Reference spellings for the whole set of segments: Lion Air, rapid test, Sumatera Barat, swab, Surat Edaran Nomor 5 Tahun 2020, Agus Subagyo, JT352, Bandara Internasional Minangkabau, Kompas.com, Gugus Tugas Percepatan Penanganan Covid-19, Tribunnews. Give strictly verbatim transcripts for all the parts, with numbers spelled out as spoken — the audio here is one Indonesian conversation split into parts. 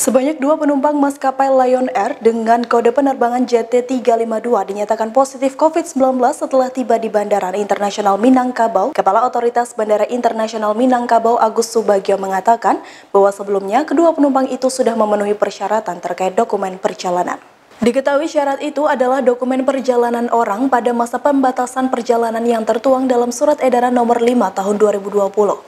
Sebanyak dua penumpang maskapai Lion Air dengan kode penerbangan J T tiga lima dua dinyatakan positif COVID sembilan belas setelah tiba di Bandara Internasional Minangkabau. Kepala Otoritas Bandara Internasional Minangkabau Agus Subagyo mengatakan bahwa sebelumnya kedua penumpang itu sudah memenuhi persyaratan terkait dokumen perjalanan. Diketahui syarat itu adalah dokumen perjalanan orang pada masa pembatasan perjalanan yang tertuang dalam Surat Edaran Nomor lima Tahun dua ribu dua puluh.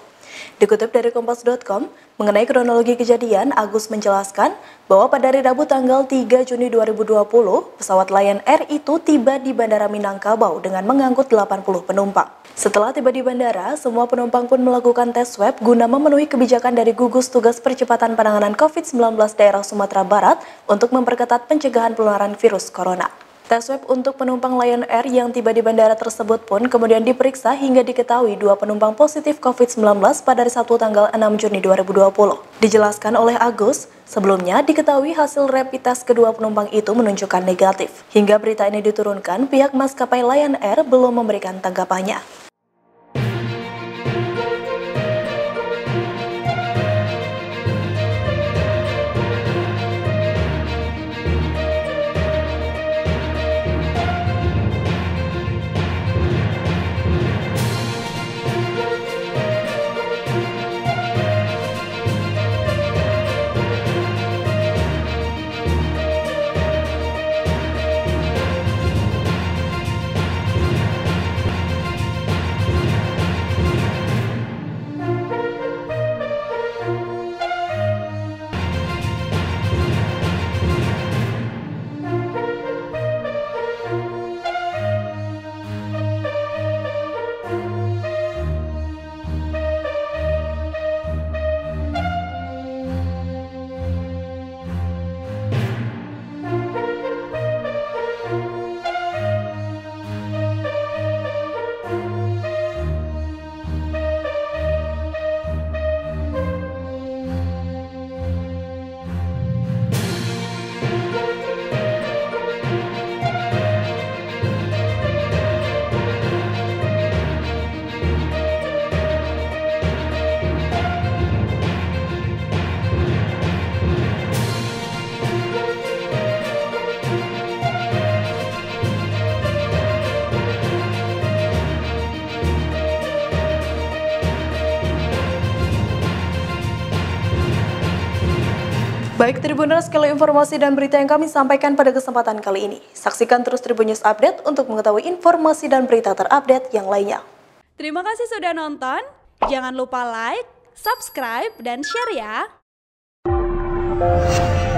Dikutip dari Kompas dot com, mengenai kronologi kejadian, Agus menjelaskan bahwa pada hari Rabu tanggal tiga Juni dua ribu dua puluh, pesawat Lion Air itu tiba di Bandara Minangkabau dengan mengangkut delapan puluh penumpang. Setelah tiba di bandara, semua penumpang pun melakukan tes swab guna memenuhi kebijakan dari Gugus Tugas Percepatan Penanganan COVID sembilan belas daerah Sumatera Barat untuk memperketat pencegahan penularan virus corona. Tes swab untuk penumpang Lion Air yang tiba di bandara tersebut pun kemudian diperiksa hingga diketahui dua penumpang positif COVID sembilan belas pada hari Sabtu tanggal enam Juni dua ribu dua puluh. Dijelaskan oleh Agus, sebelumnya diketahui hasil rapid test kedua penumpang itu menunjukkan negatif. Hingga berita ini diturunkan, pihak maskapai Lion Air belum memberikan tanggapannya. Baik Tribunnews, kalau informasi dan berita yang kami sampaikan pada kesempatan kali ini. Saksikan terus Tribunnews Update untuk mengetahui informasi dan berita terupdate yang lainnya. Terima kasih sudah nonton, jangan lupa like, subscribe, dan share ya!